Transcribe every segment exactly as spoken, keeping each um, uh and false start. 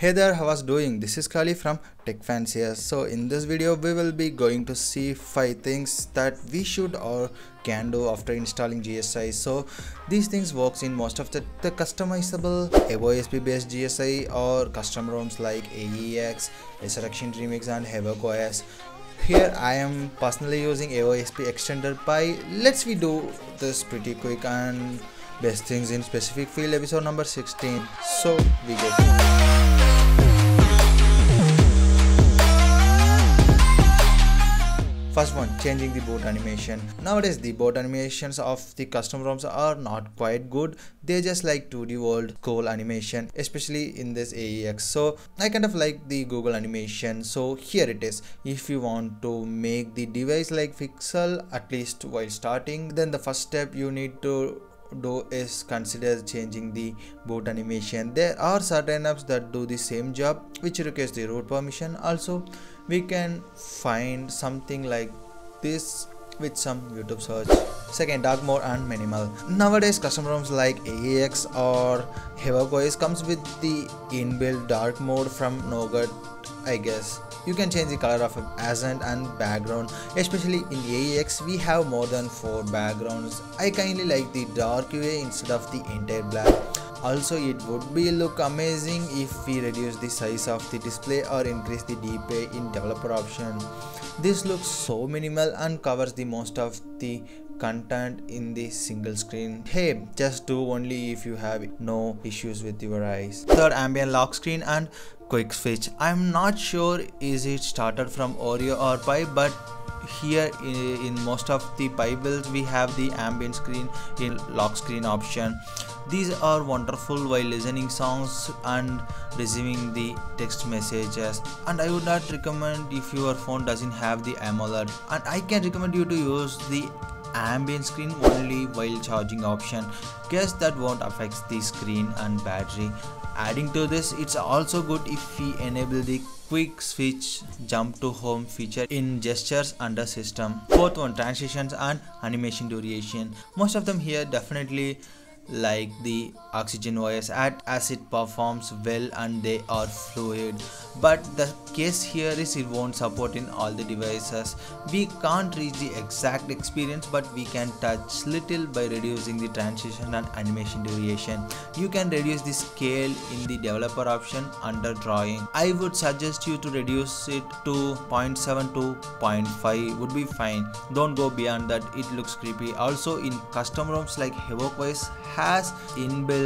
Hey there, how was doing? This is Kali from Techfanciers. So in this video we will be going to see five things that we should or can do after installing G S I. So these things works in most of the, the customizable A O S P based G S I or custom ROMs like A E X, Resurrection Remix and Havoc O S. Here I am personally using A O S P Extended P I E. Let's we do this pretty quick and best things in specific field episode number sixteen. So we get first one, changing the boot animation. Nowadays the boot animations of the custom ROMs are not quite good. They just like two D world cool animation, especially in this A E X. So I kind of like the Google animation. So here it is. If you want to make the device like Pixel, at least while starting, then the first step you need to do is consider changing the boot animation. There are certain apps that do the same job which requires the root permission. Also we can find something like this with some YouTube search. Second, dark mode and minimal. Nowadays custom ROMs like A E X or Havoc O S comes with the inbuilt dark mode from Nougat, I guess. You can change the color of accent and background. Especially in A E X we have more than four backgrounds. I kindly like the dark gray instead of the entire black. Also it would be look amazing if we reduce the size of the display or increase the D P I in developer option. This looks so minimal and covers the most of the content in the single screen. Hey, just do only if you have no issues with your eyes. Third, ambient lock screen and quick switch. I'm not sure is it started from Oreo or Pi, but here in, in most of the Pi builds we have the ambient screen in lock screen option. These are wonderful while listening songs and receiving the text messages, and I would not recommend if your phone doesn't have the AMOLED, and I can recommend you to use the ambient screen only while charging option. Guess that won't affect the screen and battery. Adding to this, it's also good if we enable the quick switch jump to home feature in gestures under system. Fourth one, transitions and animation duration. Most of them here definitely like the Oxygen O S add as it performs well and they are fluid, but the case here is it won't support in all the devices. We can't reach the exact experience, but we can touch little by reducing the transition and animation duration. You can reduce the scale in the developer option under drawing. I would suggest you to reduce it to zero point seven to zero point five would be fine. Don't go beyond that, it looks creepy. Also in custom ROMs like Havoc O S has inbuilt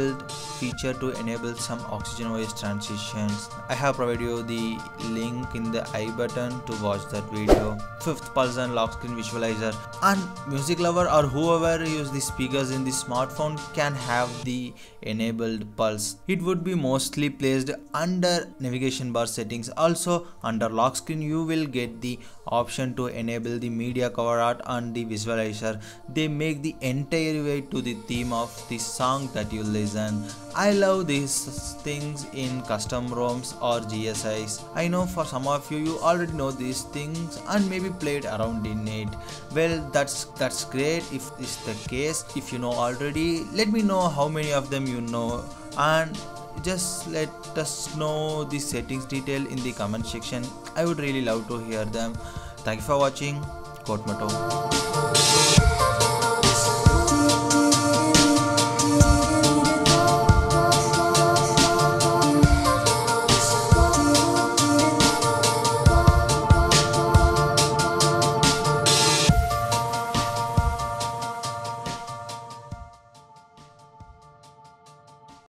feature to enable some Oxygen O S transitions. I have provided you the link in the I button to watch that video. Fifth, pulse and lock screen visualizer. And music lover or whoever use the speakers in the smartphone can have the enabled pulse. It would be mostly placed under navigation bar settings. Also under lock screen you will get the option to enable the media cover art and the visualizer. They make the entire way to the theme of the song that you listen. I love these things in custom ROMs or G S Is. I know for some of you you already know these things and maybe played around in it. Well, that's that's great if it's the case. If you know already, let me know how many of them you know, and just let us know the settings detail in the comment section. I would really love to hear them. Thank you for watching. Kotmato.